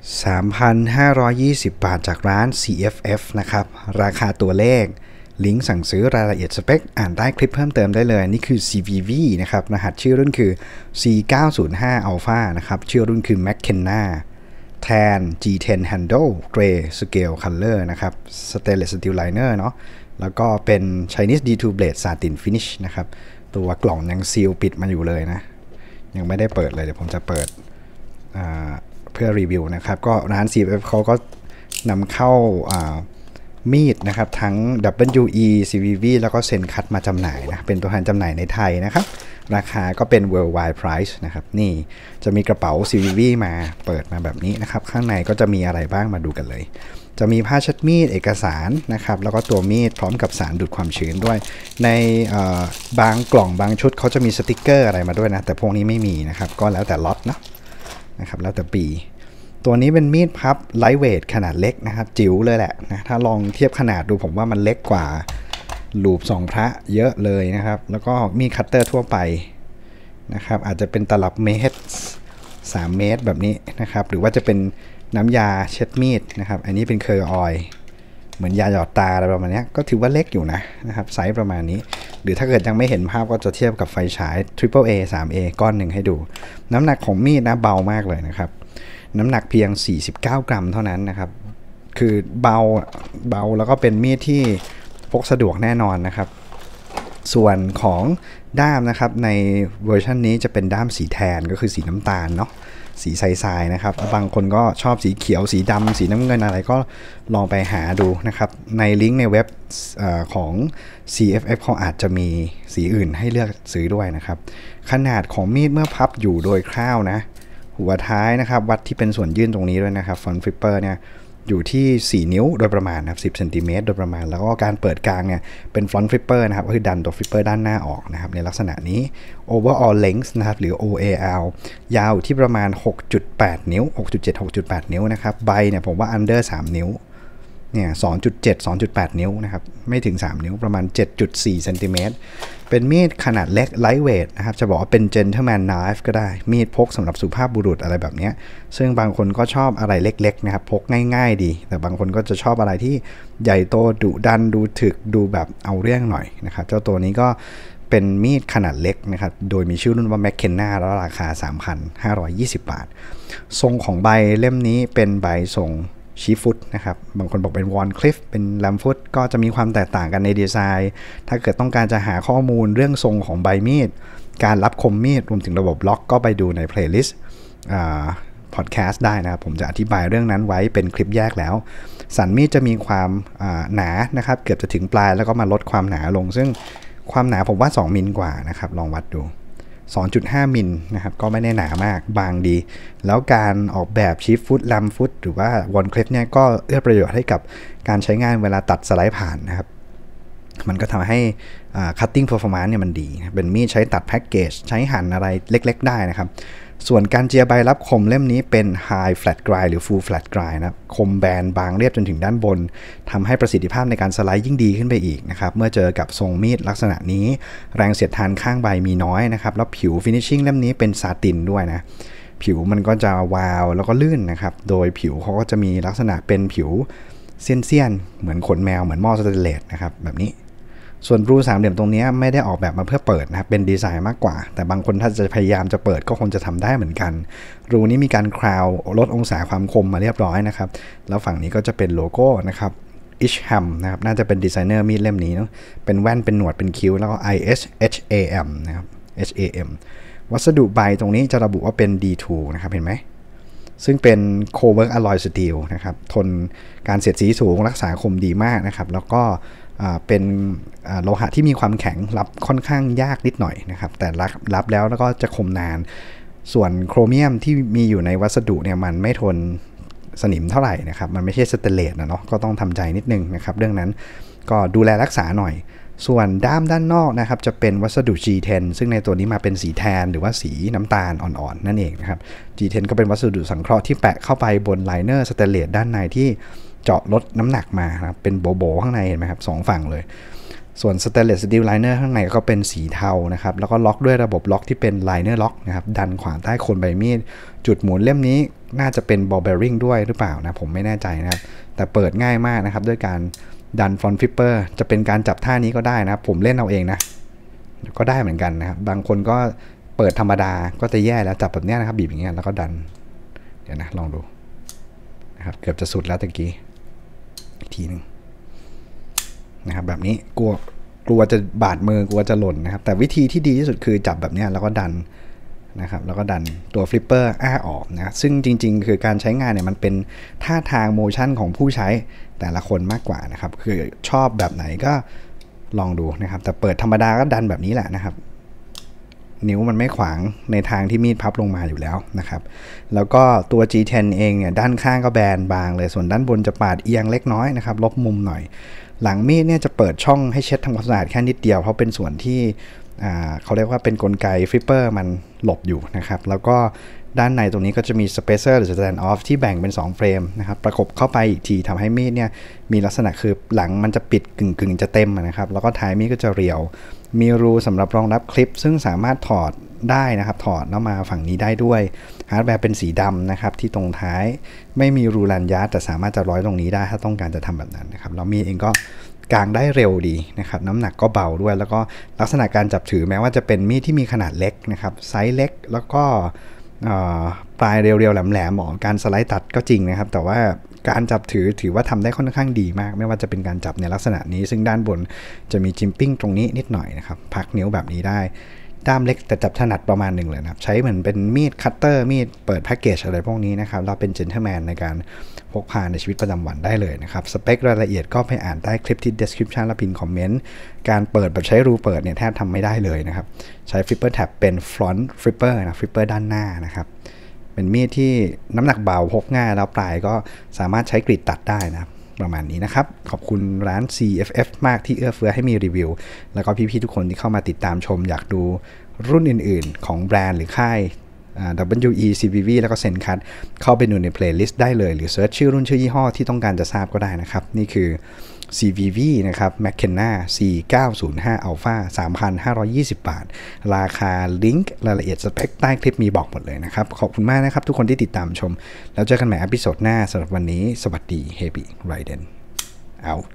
3,520 บาทจากร้าน CFF นะครับราคาตัวเลขลิงก์สั่งซื้อรายละเอียดสเปคอ่านใต้คลิปเพิ่มเติมได้เลยนี่คือ CVV นะครับรหัสชื่อรุ่นคือ C905 Alpha นะครับชื่อรุ่นคือ McKenna Tan G10 Handle Gray Scale Color นะครับ Stainless Steel Liner เนาะแล้วก็เป็น Chinese D2 Blade Satin Finish นะครับตัวกล่องยังซีลปิดมาอยู่เลยนะยังไม่ได้เปิดเลยเดี๋ยวผมจะเปิดเพื่อรีวิวนะครับก็ร้าน CFF เขาก็นำเข้ามีดนะครับทั้ง WE CVV แล้วก็เซนคัตมาจำหน่ายนะเป็นตัวแทนจำหน่ายในไทยนะครับราคาก็เป็น worldwide price นะครับนี่จะมีกระเป๋า CVV มาเปิดมาแบบนี้นะครับข้างในก็จะมีอะไรบ้างมาดูกันเลยจะมีผ้าเช็ดมีดเอกสารนะครับแล้วก็ตัวมีดพร้อมกับสารดูดความชื้นด้วยในบางกล่องบางชุดเขาจะมีสติกเกอร์อะไรมาด้วยนะแต่พวกนี้ไม่มีนะครับก็แล้วแต่ล็อตเนาะนะครับแล้วแต่ปีตัวนี้เป็นมีดพับไลท์เวทขนาดเล็กนะครับจิ๋วเลยแหละนะถ้าลองเทียบขนาดดูผมว่ามันเล็กกว่าลูบสองพระเยอะเลยนะครับแล้วก็มีคัตเตอร์ทั่วไปนะครับอาจจะเป็นตลับเมตร3 เมตรแบบนี้นะครับหรือว่าจะเป็นน้ำยาเช็ดมีดนะครับอันนี้เป็นเคอร์ออยเหมือนยาหยอดตาอะไรประมาณนี้ก็ถือว่าเล็กอยู่นะครับไซส์ประมาณนี้หรือถ้าเกิดยังไม่เห็นภาพก็จะเทียบกับไฟฉาย AAA 3A ก้อนหนึ่งให้ดูน้ำหนักของมีดนะเบามากเลยนะครับน้ำหนักเพียง49 กรัมเท่านั้นนะครับคือเบาแล้วก็เป็นมีดที่พกสะดวกแน่นอนนะครับส่วนของด้ามนะครับในเวอร์ชันนี้จะเป็นด้ามสีแทนก็คือสีน้ำตาลเนาะสีใสๆนะครับบางคนก็ชอบสีเขียวสีดำสีน้ำเงินอะไรก็ลองไปหาดูนะครับในลิงก์ในเว็บของ CFF เขาอาจจะมีสีอื่นให้เลือกซื้อด้วยนะครับขนาดของมีดเมื่อพับอยู่โดยคร่าวนะหัวท้ายนะครับวัดที่เป็นส่วนยื่นตรงนี้ด้วยนะครับฟอนต์ฟลิปเปอร์เนี่ยอยู่ที่4 นิ้วโดยประมาณนะครับ10 เซนติเมตรโดยประมาณแล้วก็การเปิดกลางเนี่ยเป็นฟอนต์ฟลิปเปอร์นะครับก็คือดันตัวฟลิปเปอร์ด้านหน้าออกนะครับในลักษณะนี้ overall length นะครับหรือ OAL ยาวที่ประมาณ 6.8 นิ้ว 6.7-6.8 นิ้วนะครับใบเนี่ยผมว่า under 3 นิ้วเนี่ย 2.7-2.8 นิ้วนะครับไม่ถึง3 นิ้วประมาณ 7.4 เซนติเมตรเป็นมีดขนาดเล็ก lightweight นะครับจะบอกว่าเป็น gentleman knife ก็ได้มีดพกสำหรับสุภาพบุรุษอะไรแบบนี้ซึ่งบางคนก็ชอบอะไรเล็กๆนะครับพกง่ายๆดีแต่บางคนก็จะชอบอะไรที่ใหญ่โตดุดันดูถึกดูแบบเอาเรื่องหน่อยนะครับเจ้าตัวนี้ก็เป็นมีดขนาดเล็กนะครับโดยมีชื่อรุ่นว่า McKenna แล้วราคา 3,520 บาททรงของใบเล่มนี้เป็นใบทรงชี้ฟุตนะครับบางคนบอกเป็นวอนคลิฟเป็นแลมฟุตก็จะมีความแตกต่างกันในดีไซน์ถ้าเกิดต้องการจะหาข้อมูลเรื่องทรงของใบมีดการรับคมมีดรวมถึงระบบล็อกก็ไปดูในเพลย์ลิสต์พอดแคสต์ได้นะครับผมจะอธิบายเรื่องนั้นไว้เป็นคลิปแยกแล้วสันมีดจะมีความหนานะครับเกือบจะถึงปลายแล้วก็มาลดความหนาลงซึ่งความหนาผมว่า2 มิลกว่านะครับลองวัดดู2.5 มิลนะครับก็ไม่ได้หนามากบางดีแล้วการออกแบบชี้ฟุตลำฟุตหรือว่าวอนคลิปเนี่ยก็เอื้อประโยชน์ให้กับการใช้งานเวลาตัดสไลด์ผ่านนะครับมันก็ทำให้ cutting performance เนี่ยมันดีเป็นมีดใช้ตัดแพ็กเกจใช้หั่นอะไรเล็กๆได้นะครับส่วนการเจียใบรับคมเล่มนี้เป็น high flat grind หรือ full flat grind นะครับคมแบนบางเรียบจนถึงด้านบนทำให้ประสิทธิภาพในการสไลด์ยิ่งดีขึ้นไปอีกนะครับเมื่อเจอกับทรงมีดลักษณะนี้แรงเสียดทานข้างใบมีน้อยนะครับแล้วผิว finishing เล่มนี้เป็นซาตินด้วยนะผิวมันก็จะวาวแล้วก็ลื่นนะครับโดยผิวเขาก็จะมีลักษณะเป็นผิวเสี้ยนๆเหมือนขนแมวเหมือนหม้อสแตนเลสนะครับแบบนี้ส่วนรูสามเหลี่ยมตรงนี้ไม่ได้ออกแบบมาเพื่อเปิดนะครับเป็นดีไซน์มากกว่าแต่บางคนถ้าจะพยายามจะเปิดก็คงจะทำได้เหมือนกันรูนี้มีการคราวลดองศาความคมมาเรียบร้อยนะครับแล้วฝั่งนี้ก็จะเป็นโลโก้นะครับ isham นะครับน่าจะเป็นดีไซเนอร์มีดเล่มนี้เนาะเป็นแว่นเป็นหนวดเป็นคิ้วแล้วก็ isham นะครับ HAM วัสดุใบตรงนี้จะระบุว่าเป็น D2 นะครับเห็นไหมซึ่งเป็นโคเวิร์กอะลอยสตีลนะครับทนการเสียดสีสูงรักษาคมดีมากนะครับแล้วก็เป็นโลหะที่มีความแข็งรับค่อนข้างยากนิดหน่อยนะครับแต่รับแล้วก็จะคมนานส่วนโครเมียมที่มีอยู่ในวัสดุเนี่ยมันไม่ทนสนิมเท่าไหร่นะครับมันไม่ใช่สเตนเลสนะเนาะก็ต้องทำใจนิดนึงนะครับเรื่องนั้นก็ดูแลรักษาหน่อยส่วนด้ามด้านนอกนะครับจะเป็นวัสดุ G10 ซึ่งในตัวนี้มาเป็นสีแทนหรือว่าสีน้ำตาลอ่อนๆนั่นเองนะครับ G10 ก็เป็นวัสดุสังเคราะห์ที่แปะเข้าไปบนไลเนอร์สเตนเลสด้านในที่เจาะลดน้ำหนักมาครับเป็นโบ๋ๆข้างในเห็นไหมครับ2 ฝั่งเลย ส่วน stainless steel liner ข้างในก็เป็นสีเทานะครับแล้วก็ล็อกด้วยระบบล็อกที่เป็น liner lock นะครับดันขวางใต้โคนใบมีดจุดหมุนเล่มนี้น่าจะเป็น ball bearing ด้วยหรือเปล่านะผมไม่แน่ใจนะครับแต่เปิดง่ายมากนะครับด้วยการดัน front flipper จะเป็นการจับท่านี้ก็ได้นะครับผมเล่นเอาเองนะก็ได้เหมือนกันนะครับบางคนก็เปิดธรรมดาก็จะแย่แล้วจับแบบนี้นะครับบีบอย่างเงี้ยแล้วก็ดันเดี๋ยวนะลองดูนะครับเกือบจะสุดแล้วตะกี้อีกทีนึงนะครับแบบนี้กลัวจะบาดมือกลัวจะหล่นนะครับแต่วิธีที่ดีที่สุดคือจับแบบนี้แล้วก็ดันนะครับแล้วก็ดันตัวฟลิปเปอร์อ้าออกนะซึ่งจริงๆคือการใช้งานเนี่ยมันเป็นท่าทางโมชั่นของผู้ใช้แต่ละคนมากกว่านะครับคือชอบแบบไหนก็ลองดูนะครับแต่เปิดธรรมดาก็ดันแบบนี้แหละนะครับนิ้วมันไม่ขวางในทางที่มีดพับลงมาอยู่แล้วนะครับแล้วก็ตัว G10 เองเนี่ยด้านข้างก็แบนบางเลยส่วนด้านบนจะปาดเอียงเล็กน้อยนะครับลบมุมหน่อยหลังมีดเนี่ยจะเปิดช่องให้เช็ดทำความสะอาดแค่นิดเดียวเพราะเป็นส่วนที่เขาเรียกว่าเป็นกลไกฟลิปเปอร์มันหลบอยู่นะครับแล้วก็ด้านในตรงนี้ก็จะมีสเปเซอร์หรือ stand off ที่แบ่งเป็น2เฟรมนะครับประกบเข้าไปอีกทีทำให้มีดเนี่ยมีลักษณะคือหลังมันจะปิดกึ่งๆจะเต็มนะครับแล้วก็ท้ายมีดก็จะเรียวมีรูสำหรับรองรับคลิปซึ่งสามารถถอดได้นะครับถอดแล้วมาฝั่งนี้ได้ด้วยฮาร์ดแวร์เป็นสีดำนะครับที่ตรงท้ายไม่มีรูรันยาแต่สามารถจะร้อยตรงนี้ได้ถ้าต้องการจะทำแบบนั้นนะครับแล้วมีดเองก็กางได้เร็วดีนะครับน้ำหนักก็เบาด้วยแล้วก็ลักษณะการจับถือแม้ว่าจะเป็นมีดที่มีขนาดเล็กนะครับไซส์เล็กแล้วก็ปลายเรียวๆแหลมๆเหมาะการสไลด์ตัดก็จริงนะครับแต่ว่าการจับถือว่าทำได้ค่อนข้างดีมากไม่ว่าจะเป็นการจับในลักษณะนี้ซึ่งด้านบนจะมีจิมปิ้งตรงนี้นิดหน่อยนะครับพักนิ้วแบบนี้ได้ด้ามเล็กแต่จับถนัดประมาณหนึ่งเลยนะครับใช้เหมือนเป็นมีดคัตเตอร์มีดเปิดแพ็กเกจอะไรพวกนี้นะครับเราเป็นเจนเทลแมนในการพกพาในชีวิตประจำวันได้เลยนะครับสเปครายละเอียดก็ไปอ่านใต้คลิปที่ description และพิมพ์คอมเมนต์การเปิดแบบใช้รูเปิดเนี่ยแทบทำไม่ได้เลยนะครับใช้ flipper tab เป็น front flipper นะ flipper ด้านหน้านะครับเป็นมีดที่น้ำหนักเบาพกง่ายแล้วปลายก็สามารถใช้กรีดตัดได้นะครับประมาณนี้นะครับขอบคุณร้าน CFF มากที่เอื้อเฟื้อให้มีรีวิวแล้วก็พี่ๆทุกคนที่เข้ามาติดตามชมอยากดูรุ่นอื่นๆของแบรนด์หรือค่าย WE CVV แล้วก็เซนคัทเข้าไปดูใน playlist ได้เลยหรือเซิร์ชชื่อรุ่นชื่อยี่ห้อที่ต้องการจะทราบก็ได้นะครับนี่คือ CVV นะครับ McKenna C905 Alpha 3,520 บาทราคาลิงก์รายละเอียดสเปคใต้คลิปมีบอกหมดเลยนะครับขอบคุณมากนะครับทุกคนที่ติดตามชมแล้วเจอกันใหม่อพิโซดหน้าสำหรับวันนี้สวัสดี Happy Raiden out